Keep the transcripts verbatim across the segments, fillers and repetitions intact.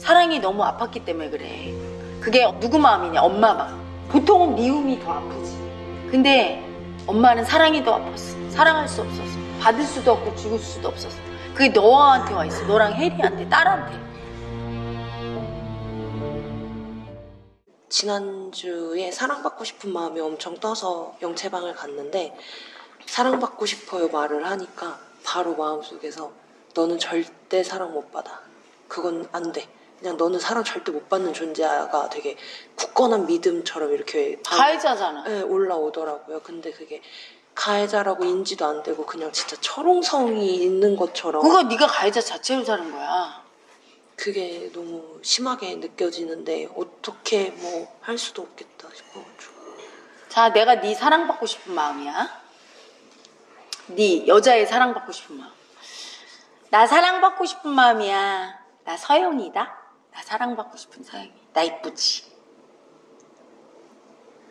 사랑이 너무 아팠기 때문에 그래. 그게 누구 마음이냐? 엄마 마음. 보통은 미움이 더 아프지. 근데 엄마는 사랑이 더 아팠어. 사랑할 수 없었어. 받을 수도 없고 죽을 수도 없었어. 그게 너한테 와 있어. 너랑 혜리한테, 딸한테. 지난주에 사랑받고 싶은 마음이 엄청 떠서 영채방을 갔는데 사랑받고 싶어요 말을 하니까 바로 마음속에서 너는 절대 사랑 못 받아. 그건 안 돼. 그냥 너는 사랑 절대 못 받는 존재가 되게 굳건한 믿음처럼 이렇게 가해자잖아. 네, 올라오더라고요. 근데 그게 가해자라고 인지도 안 되고 그냥 진짜 철옹성이 있는 것처럼. 그거 네가 가해자 자체로 사는 거야. 그게 너무 심하게 느껴지는데 어떻게 뭐 할 수도 없겠다 싶어가지고. 자, 내가 네 사랑받고 싶은 마음이야. 네 여자의 사랑받고 싶은 마음. 나 사랑받고 싶은 마음이야. 나 서영이다. 나 사랑받고 싶은 서영이. 나 이쁘지?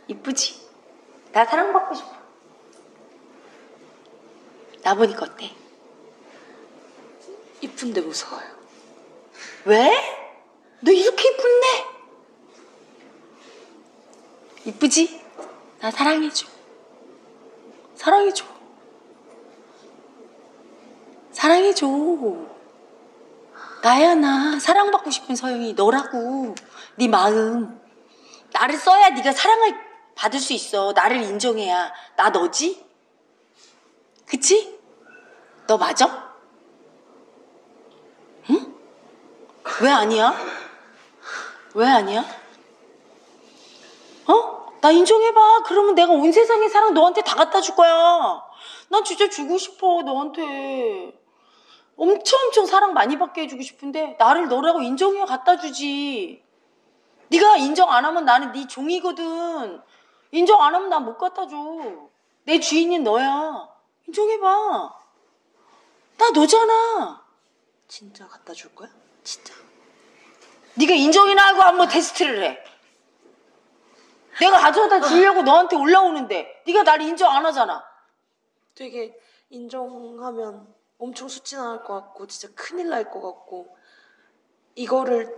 이쁘지? 나 사랑받고 싶어. 나 보니까 어때? 이쁜데 무서워요. 왜? 너 이렇게 이쁜데? 이쁘지? 나 사랑해줘. 사랑해줘. 사랑해줘. 나야 나. 사랑받고 싶은 서영이 너라고. 네 마음. 나를 써야 네가 사랑을 받을 수 있어. 나를 인정해야. 나 너지? 그치? 너 맞아? 왜 아니야? 왜 아니야? 어? 나 인정해봐. 그러면 내가 온 세상의 사랑 너한테 다 갖다 줄 거야. 난 진짜 주고 싶어, 너한테. 엄청 엄청 사랑 많이 받게 해주고 싶은데 나를 너라고 인정해 갖다 주지. 네가 인정 안 하면 나는 네 종이거든. 인정 안 하면 난 못 갖다 줘. 내 주인인 너야. 인정해봐. 나 너잖아. 진짜 갖다 줄 거야? 진짜? 네가 인정이나 하고 한번 테스트를 해. 내가 가져다 주려고 너한테 올라오는데 네가 날 인정 안 하잖아. 되게 인정하면 엄청 수치나갈 것 같고 진짜 큰일 날 것 같고 이거를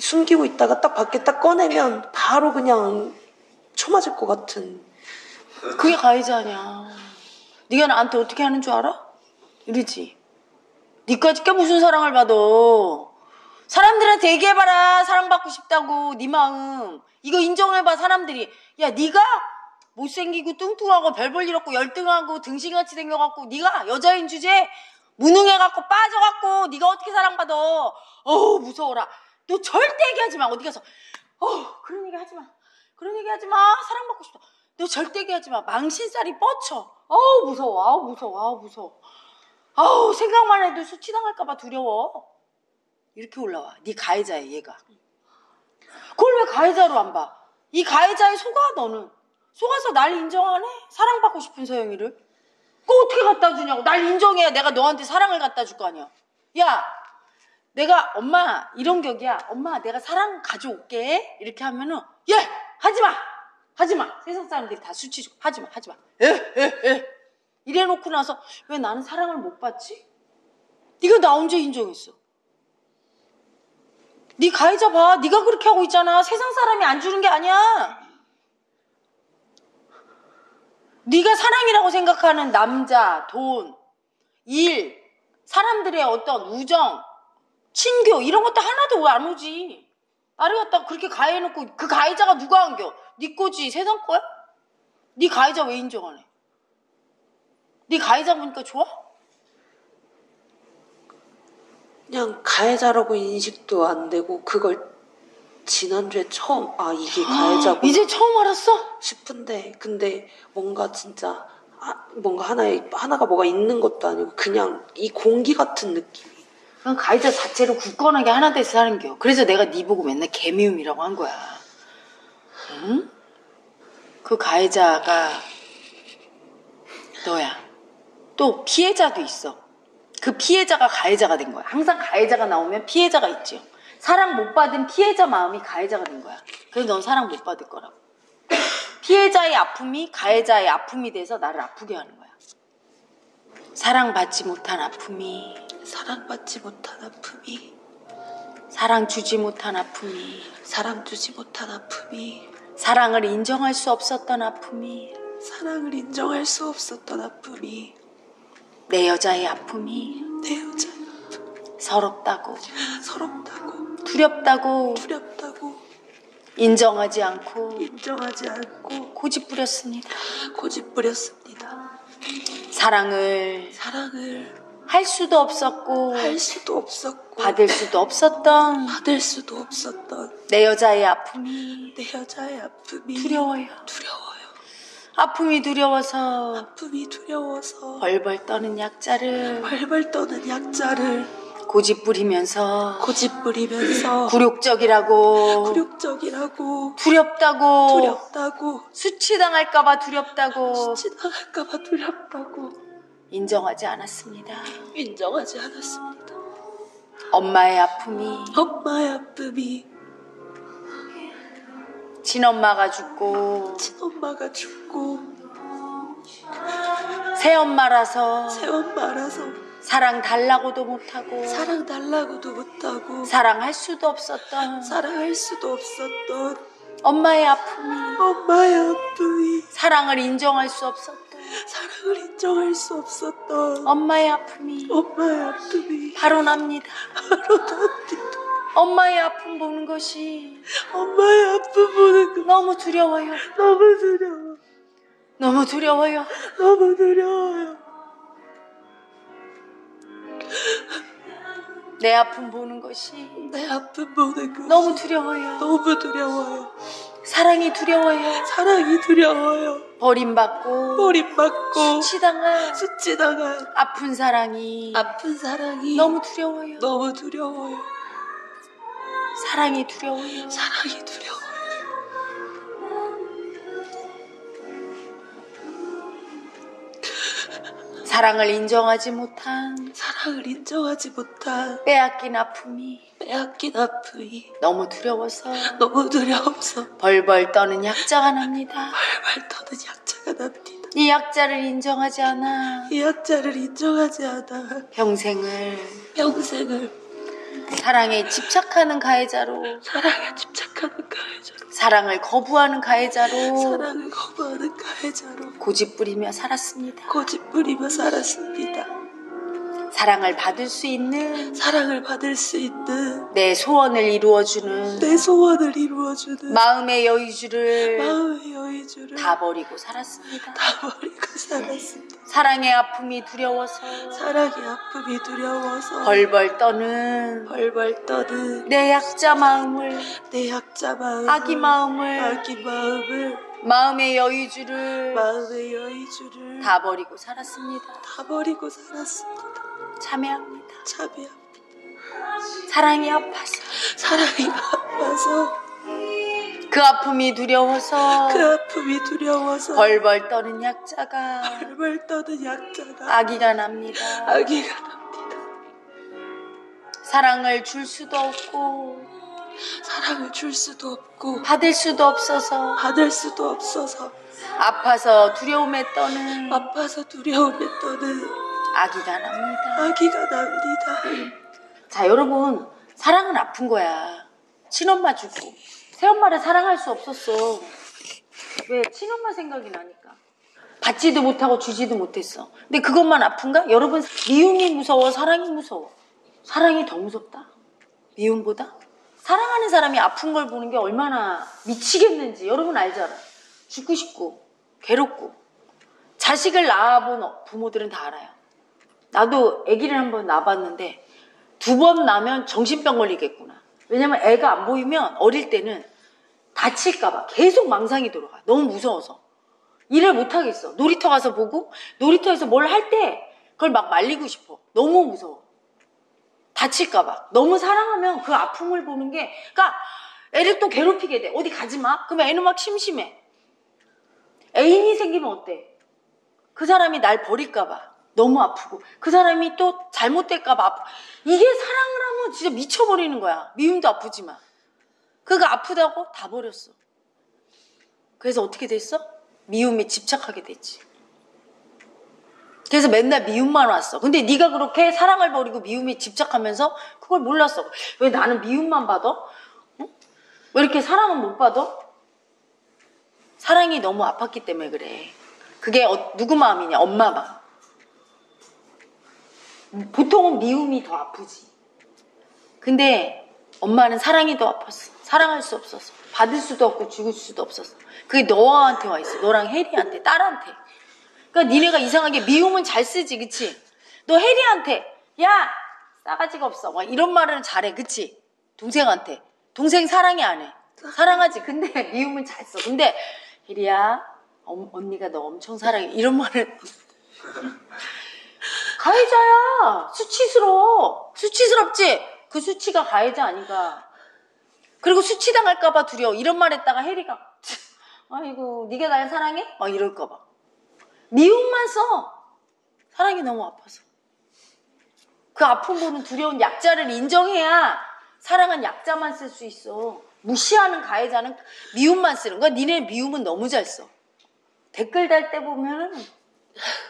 숨기고 있다가 딱 밖에 딱 꺼내면 바로 그냥 쳐맞을 것 같은. 그게 가해자냐. 네가 나한테 어떻게 하는 줄 알아? 이러지. 니까지 꽤 무슨 사랑을 받아. 사람들한테 얘기해봐라. 사랑받고 싶다고. 네 마음. 이거 인정해봐 사람들이. 야 니가 못생기고 뚱뚱하고 별볼일 없고 열등하고 등신같이 생겨갖고 니가 여자인 주제에 무능해갖고 빠져갖고 니가 어떻게 사랑받아. 어우 무서워라. 너 절대 얘기하지마. 어디 가서 어 그런 얘기 하지마. 그런 얘기 하지마. 사랑받고 싶다. 너 절대 얘기하지마. 망신살이 뻗쳐. 어우 무서워. 아우 무서워. 아우 무서워. 아우 생각만 해도 수치당할까봐 두려워. 이렇게 올라와. 네 가해자야 얘가. 그걸 왜 가해자로 안 봐? 이 가해자에 속아 너는. 속아서 날 인정하네? 사랑받고 싶은 서영이를. 그거 어떻게 갖다 주냐고. 날 인정해야 내가 너한테 사랑을 갖다 줄 거 아니야. 야 내가 엄마 이런 격이야. 엄마 내가 사랑 가져올게 이렇게 하면은 예 하지마 하지마. 세상 사람들이 다 수치주고 하지마 하지마 에 에, 에. 이래놓고 나서 왜 나는 사랑을 못 받지? 네가 나 언제 인정했어? 네 가해자 봐. 네가 그렇게 하고 있잖아. 세상 사람이 안 주는 게 아니야. 네가 사랑이라고 생각하는 남자, 돈, 일, 사람들의 어떤 우정, 친교 이런 것도 하나도 왜 안 오지? 나를 갖다가 그렇게 가해놓고 그 가해자가 누가 안겨? 네 거지. 세상 거야? 네 가해자 왜 인정 안 해? 네 가해자 보니까 좋아? 그냥 가해자라고 인식도 안 되고 그걸 지난주에 처음 아 이게 가해자고 이제 처음 알았어? 싶은데 근데 뭔가 진짜 아, 뭔가 하나에 하나가 뭐가 있는 것도 아니고 그냥 이 공기 같은 느낌. 그냥 가해자 자체로 굳건하게 하나 돼서 사는 겨. 그래서 내가 네 보고 맨날 개미움이라고 한 거야. 응? 그 가해자가 너야. 또 피해자도 있어. 그 피해자가 가해자가 된 거야. 항상 가해자가 나오면 피해자가 있지요. 사랑 못 받은 피해자 마음이 가해자가 된 거야. 그래서 넌 사랑 못 받을 거라고. 피해자의 아픔이 가해자의 아픔이 돼서 나를 아프게 하는 거야. 사랑받지 못한 아픔이 사랑받지 못한 아픔이 사랑 주지 못한 아픔이 사랑 주지 못한 아픔이 사랑을 인정할 수 없었던 아픔이 사랑을 인정할 수 없었던 아픔이 내 여자의 아픔이 내 여자의 아픔 서럽다고 서럽다고 두렵다고 두렵다고 인정하지 않고 인정하지 않고 고집 부렸습니다 고집 부렸습니다 사랑을 사랑을 할 수도 없었고 할 수도 없었고 받을 수도 없었던 받을 수도 없었던 내 여자의 아픔이 내 여자의 아픔이 두려워요 두려워요 아픔이 두려워서 아픔이 두려워서 벌벌 떠는 약자를 벌벌 떠는 약자를 고집 부리면서 고집 부리면서 굴욕적이라고 굴욕적이라고 두렵다고 두렵다고 수치당할까 봐 두렵다고 수치당할까 봐 두렵다고 인정하지 않았습니다. 인정하지 않았습니다. 엄마의 아픔이 엄마의 아픔이 친엄마가 죽고 친엄마가 죽고 새엄마라서 새엄마라서 사랑 달라고도 못하고 사랑 달라고도 못하고 사랑할 수도 없었던 사랑할 수도 없었던 엄마의 아픔이 엄마의 아픔이 사랑을 인정할 수 없었던 사랑을 인정할 수 없었던 엄마의 아픔이 엄마의 아픔이 바로 납니다. 바로 납니다. 엄마의 아픔 보는 것이 엄마의 아픔 보는 것 너무 두려워요. 너무 두려워. 너무 두려워요. 너무 두려워요. 내 아픔 보는 것이 내 아픔 보는 것 너무 두려워요. 너무 두려워요. 사랑이 두려워요. 사랑이 두려워요. 버림받고 버림받고 수치당한 수치당한 아픈 사랑이 아픈 사랑이 너무 두려워요. 너무 두려워요. 사랑이 두려워요. 사랑이 두려워요. 사랑을 인정하지 못한 사랑을 인정하지 못한 빼앗긴 아픔이 빼앗긴 아픔이 너무 두려워서 너무 두려워서 벌벌 떠는 약자가 납니다. 벌벌 떠는 약자가 납니다. 이 약자를 인정하지 않아 이 약자를 인정하지 않아 평생을 평생을 사랑에 집착하는 가해자로 사랑에 집착하는 가해자로 사랑을 거부하는 가해자로 사랑을 거부하는 가해자로 고집 부리며 살았습니다. 고집 부리며 살았습니다. 사랑을 받을 수 있는 사랑을 받을 수 있는 내 소원을 이루어주는 내 소원을 이루어주는 마음의 여의주를 마음의 여의주를 다 버리고 살았습니다. 다 버리고 살았습니다. 사랑의 아픔이 두려워서 사랑의 아픔이 두려워서 벌벌 떠는 벌벌 떠는 내 약자 마음을 내 약자 마음을 아기 마음을 아기 마음을 마음의 여의주를 마음의 여의주를 다 버리고 살았습니다. 다 버리고 살았습니다. 참회합니다. 참회합니다. 사랑이 아파서 사랑이 아파서 그 아픔이 두려워서 그 아픔이 두려워서 벌벌 떠는 약자가 벌벌 떠는 약자가 아기가 납니다. 아기가 납니다. 사랑을 줄 수도 없고 사랑을 줄 수도 없고 받을 수도 없어서 받을 수도 없어서 아파서 두려움에 떠는 아파서 두려움에 떠는 아기가 납니다. 아기가 납니다. 자, 여러분, 사랑은 아픈 거야. 친엄마 죽고 새엄마를 사랑할 수 없었어. 왜? 친엄마 생각이 나니까. 받지도 못하고 주지도 못했어. 근데 그것만 아픈가? 여러분, 미움이 무서워, 사랑이 무서워. 사랑이 더 무섭다. 미움보다. 사랑하는 사람이 아픈 걸 보는 게 얼마나 미치겠는지 여러분 알잖아. 죽고 싶고 괴롭고. 자식을 낳아본 부모들은 다 알아요. 나도 아기를 한번 낳아봤는데 두 번 낳으면 정신병 걸리겠구나. 왜냐면 애가 안 보이면 어릴 때는 다칠까봐 계속 망상이 돌아가. 너무 무서워서 일을 못하겠어. 놀이터 가서 보고 놀이터에서 뭘 할 때 그걸 막 말리고 싶어. 너무 무서워. 다칠까봐. 너무 사랑하면 그 아픔을 보는 게 그러니까 애를 또 괴롭히게 돼. 어디 가지 마. 그러면 애는 막 심심해. 애인이 생기면 어때? 그 사람이 날 버릴까봐. 너무 아프고 그 사람이 또 잘못될까봐 아프고 이게 사랑을 하면 진짜 미쳐버리는 거야. 미움도 아프지만 그가 아프다고 다 버렸어. 그래서 어떻게 됐어? 미움에 집착하게 됐지. 그래서 맨날 미움만 왔어. 근데 네가 그렇게 사랑을 버리고 미움에 집착하면서 그걸 몰랐어. 왜 나는 미움만 받아? 응? 왜 이렇게 사랑은 못 받아? 사랑이 너무 아팠기 때문에 그래. 그게 어, 누구 마음이냐? 엄마 마음. 보통은 미움이 더 아프지. 근데 엄마는 사랑이 더 아팠어. 사랑할 수 없었어. 받을 수도 없고 죽을 수도 없었어. 그게 너한테 와 있어. 너랑 혜리한테, 딸한테. 그러니까 니네가 이상하게 미움은 잘 쓰지, 그치? 너 혜리한테 야! 싸가지가 없어 막 이런 말을 잘해, 그치? 동생한테. 동생 사랑이 안 해. 사랑하지. 근데 미움은 잘 써. 근데 혜리야, 어, 언니가 너 엄청 사랑해. 이런 말을 가해자야. 수치스러워. 수치스럽지? 그 수치가 가해자 아닌가. 그리고 수치당할까봐 두려워. 이런 말 했다가 혜리가 아이고 네가 날 사랑해? 막 이럴까봐. 미움만 써. 사랑이 너무 아파서. 그 아픈 거는 두려운 약자를 인정해야 사랑한 약자만 쓸 수 있어. 무시하는 가해자는 미움만 쓰는 거야. 니네 미움은 너무 잘 써. 댓글 달 때 보면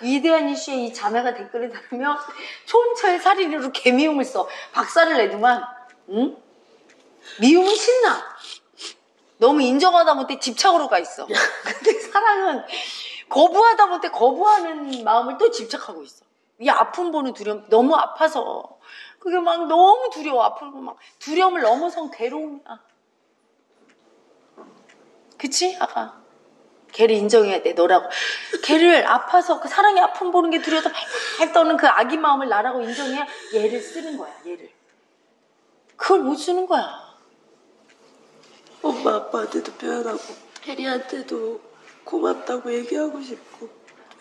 위대한 이슈에 이 자매가 댓글을 달면 초음철 살인으로 개미움을 써. 박살을 내더만. 응? 미움은 신나. 너무 인정하다 못해 집착으로 가 있어. 근데 사랑은 거부하다 못해 거부하는 마음을 또 집착하고 있어. 이 아픔 보는 두려움, 너무 아파서 그게 막 너무 두려워. 아픈 거 막 두려움을 넘어선 괴로움이야. 그치? 아까 걔를 인정해야 돼. 너라고. 걔를 아파서 그 사랑의 아픔 보는 게 두려워서 팔팔 떠는 그 아기 마음을 나라고 인정해야 얘를 쓰는 거야. 얘를. 그걸 못 쓰는 거야. 엄마 아빠한테도 표현하고 혜리한테도 고맙다고 얘기하고 싶고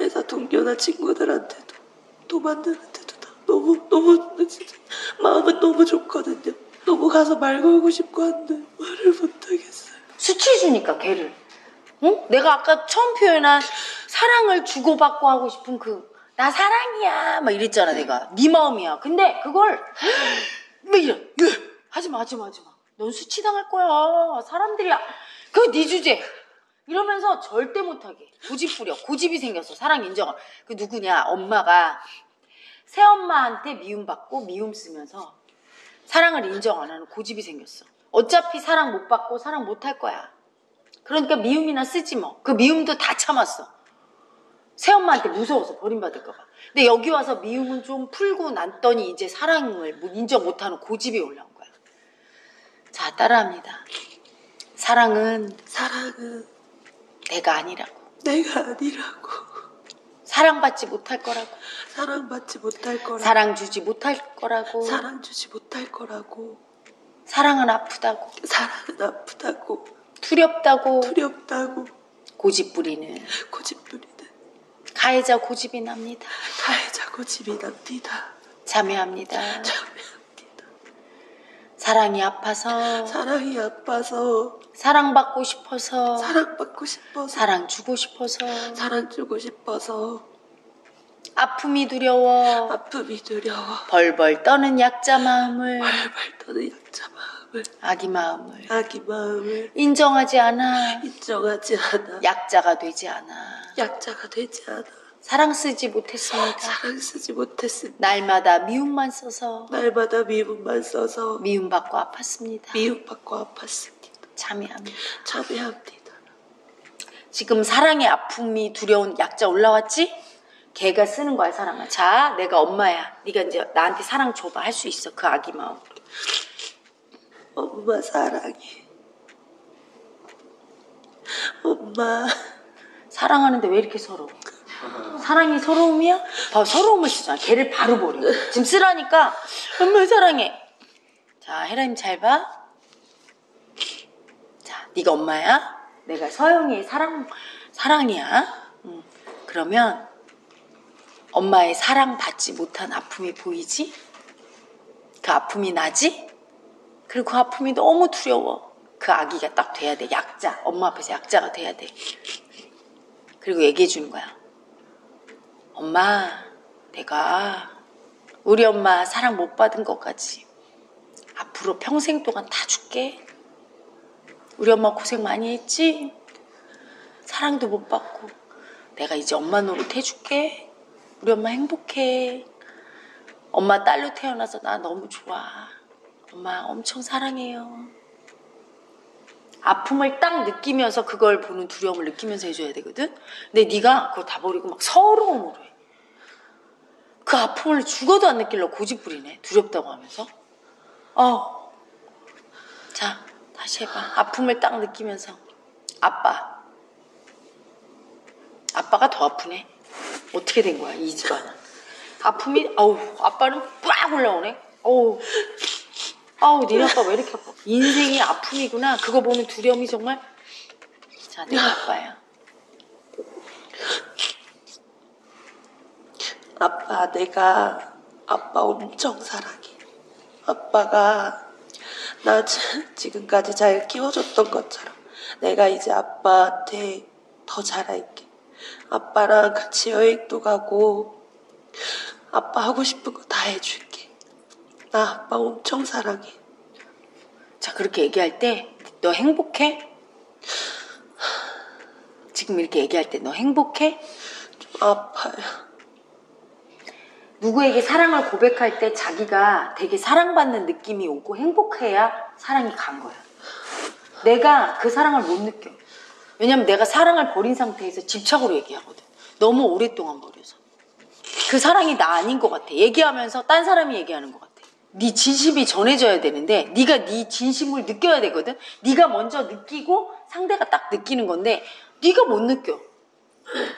회사 동료나 친구들한테도 도반들한테도 다 너무 너무 진짜 마음은 너무 좋거든요. 너무 가서 말 걸고 싶고 한데 말을 못하겠어요. 수치주니까 걔를. 응? 내가 아까 처음 표현한 사랑을 주고받고 하고 싶은 그 나 사랑이야 막 이랬잖아. 내가 네 마음이야. 근데 그걸 뭐 이런 하지마 하지마 하지마 넌 수치당할 거야. 사람들이야. 그거 네 주제. 이러면서 절대 못하게 고집 부려. 고집이 생겼어. 사랑 인정함. 그 누구냐? 엄마가 새엄마한테 미움받고 미움 쓰면서 사랑을 인정 안 하는 고집이 생겼어. 어차피 사랑 못 받고 사랑 못 할 거야. 그러니까 미움이나 쓰지 뭐. 그 미움도 다 참았어. 새엄마한테 무서워서 버림받을까 봐. 근데 여기 와서 미움은 좀 풀고 났더니 이제 사랑을 인정 못 하는 고집이 올라온 거야. 자, 따라합니다. 사랑은 사랑은 내가 아니라고. 내가 아니라고. 사랑받지 못할 거라고. 사랑받지 못할 거라고. 사랑 주지 못할 거라고. 사랑 주지 못할 거라고. 사랑은 아프다고. 사랑은 아프다고. 두렵다고. 두렵다고. 고집 부리는. 고집 부리는. 가해자 고집이 납니다. 가해자 고집이 납니다. 자매합니다. 자매합니다. 사랑이 아파서. 사랑이 아파서. 사랑받고 싶어서. 사랑받고 싶어서. 사랑 주고 싶어서. 사랑 주고 싶어서. 아픔이 두려워. 아픔이 두려워. 벌벌 떠는 약자 마음을. 벌벌 떠는 약자 마음을. 아기 마음을. 아기 마음을. 인정하지 않아. 인정하지 않아. 약자가 되지 않아. 약자가 되지 않아. 사랑 쓰지 못했습니다. 사랑 쓰지 못했습니다. 날마다 미움만 써서. 날마다 미움만 써서. 미움받고 아팠습니다. 미움받고 아팠습니다. 참여합니다. 참여합니다. 지금 사랑의 아픔이 두려운 약자 올라왔지? 걔가 쓰는 거야 사랑아. 자, 내가 엄마야. 네가 이제 나한테 사랑 줘봐. 할 수 있어. 그 아기 마음으로. 엄마 사랑해. 엄마. 사랑하는데 왜 이렇게 서러워? 사랑이 서러움이야? 봐, 서러움을 쓰잖아. 걔를 바로 버려. 지금 쓰라니까 엄마 사랑해. 자, 혜라님 잘 봐. 네가 엄마야? 내가 서영이의 사랑, 사랑이야? 응. 그러면 엄마의 사랑받지 못한 아픔이 보이지? 그 아픔이 나지? 그리고 그 아픔이 너무 두려워. 그 아기가 딱 돼야 돼. 약자. 엄마 앞에서 약자가 돼야 돼. 그리고 얘기해 주는 거야. 엄마, 내가 우리 엄마 사랑 못 받은 것까지 앞으로 평생 동안 다 줄게. 우리 엄마 고생 많이 했지? 사랑도 못 받고 내가 이제 엄마 노릇 해줄게. 우리 엄마 행복해. 엄마 딸로 태어나서 나 너무 좋아. 엄마 엄청 사랑해요. 아픔을 딱 느끼면서 그걸 보는 두려움을 느끼면서 해줘야 되거든. 근데 네가 그거 다 버리고 막 서러움으로 해. 그 아픔을 죽어도 안 느끼려고 고집부리네. 두렵다고 하면서. 어. 자, 다시 해봐. 아픔을 딱 느끼면서. 아빠. 아빠가 더 아프네. 어떻게 된 거야, 이 집안은. 아픔이, 아우, 아빠는 빡 올라오네. 어우, 아우, 니네 아빠 왜 이렇게 아파. 인생이 아픔이구나. 그거 보는 두려움이 정말. 자, 내 아빠야. 아빠, 내가 아빠 엄청 사랑해. 아빠가 나 지금까지 잘 키워줬던 것처럼 내가 이제 아빠한테 더 잘할게. 아빠랑 같이 여행도 가고 아빠 하고 싶은 거 다 해줄게. 나 아빠 엄청 사랑해. 자, 그렇게 얘기할 때 너 행복해? 지금 이렇게 얘기할 때 너 행복해? 좀 아파요. 누구에게 사랑을 고백할 때 자기가 되게 사랑받는 느낌이 오고 행복해야 사랑이 간 거야. 내가 그 사랑을 못 느껴. 왜냐면 내가 사랑을 버린 상태에서 집착으로 얘기하거든. 너무 오랫동안 버려서. 그 사랑이 나 아닌 것 같아. 얘기하면서 딴 사람이 얘기하는 것 같아. 네 진심이 전해져야 되는데 네가 네 진심을 느껴야 되거든. 네가 먼저 느끼고 상대가 딱 느끼는 건데 네가 못 느껴.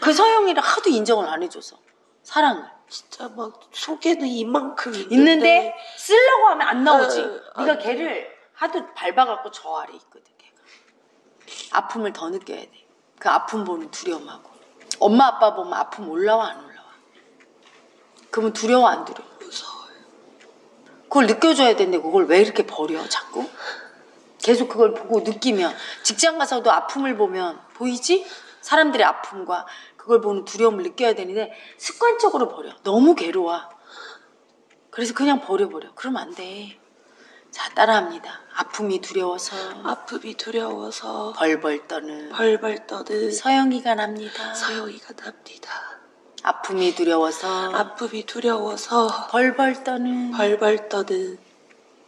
그 서영이를 하도 인정을 안 해줘서. 사랑을. 진짜 막 속에는 이만큼 있는데, 있는데 쓰려고 하면 안 나오지. 아, 네가 아, 걔를 하도 밟아갖고 저 아래 있거든. 걔가. 아픔을 더 느껴야 돼. 그 아픔 보는 두려움하고. 엄마 아빠 보면 아픔 올라와 안 올라와. 그러면 두려워 안 두려워. 무서워요. 그걸 느껴줘야 되는데 그걸 왜 이렇게 버려 자꾸. 계속 그걸 보고 느끼면 직장 가서도 아픔을 보면 보이지? 사람들의 아픔과 그걸 보는 두려움을 느껴야 되는데 습관적으로 버려. 너무 괴로워. 그래서 그냥 버려버려. 그러면 안 돼. 자, 따라합니다. 아픔이 두려워서 아픔이 두려워서 벌벌 떠는 벌벌 떠는 서영이가 납니다. 서영이가 납니다. 아픔이 두려워서 아픔이 두려워서 벌벌 떠는 벌벌 떠는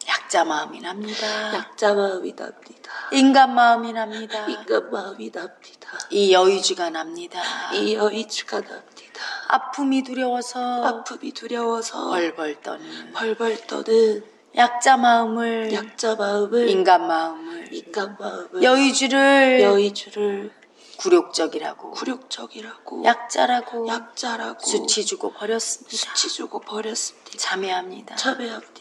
약자 마음이 납니다. 약자 마음이 납니다. 인간 마음이 납니다. 인간 마음이 납니다. 이 여의주가 납니다. 이 여의주가 납니다. 아픔이 두려워서 아픔이 두려워서 벌벌 떠는 벌벌 떠는 약자 마음을 약자 마음을 인간 마음을 인간 마음을 여의주를 여의주를 굴욕적이라고 굴욕적이라고 약자라고 약자라고 수치 주고 버렸습니다. 수치 주고 버렸습니다. 자매합니다. 자매합니다.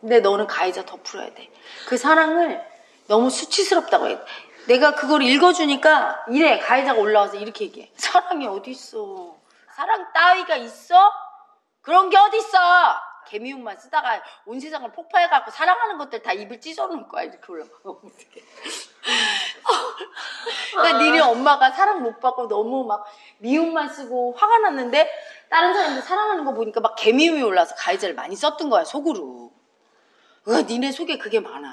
근데 너는 가해자 더 풀어야 돼. 그 사랑을 너무 수치스럽다고 해. 내가 그걸 읽어주니까 이래. 가해자가 올라와서 이렇게 얘기해. 사랑이 어디 있어? 사랑 따위가 있어? 그런 게 어디 있어? 개미운만 쓰다가 온 세상을 폭파해갖고 사랑하는 것들 다 입을 찢어놓을 거야. 이렇게 올라와. 어떡해. 그러니까 니네 엄마가 사랑 못 받고 너무 막 미움만 쓰고 화가 났는데 다른 사람들 사랑하는 거 보니까 막 개미운이 올라와서 가해자를 많이 썼던 거야. 속으로. 어, 니네 속에 그게 많아.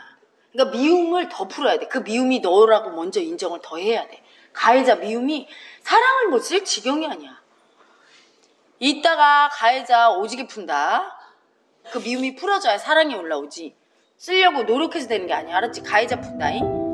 그러니까 미움을 더 풀어야 돼. 그 미움이 너라고 먼저 인정을 더 해야 돼. 가해자 미움이 사랑을 못 쓸 지경이 아니야. 이따가 가해자 오지게 푼다. 그 미움이 풀어져야 사랑이 올라오지. 쓰려고 노력해서 되는 게 아니야. 알았지? 가해자 푼다잉.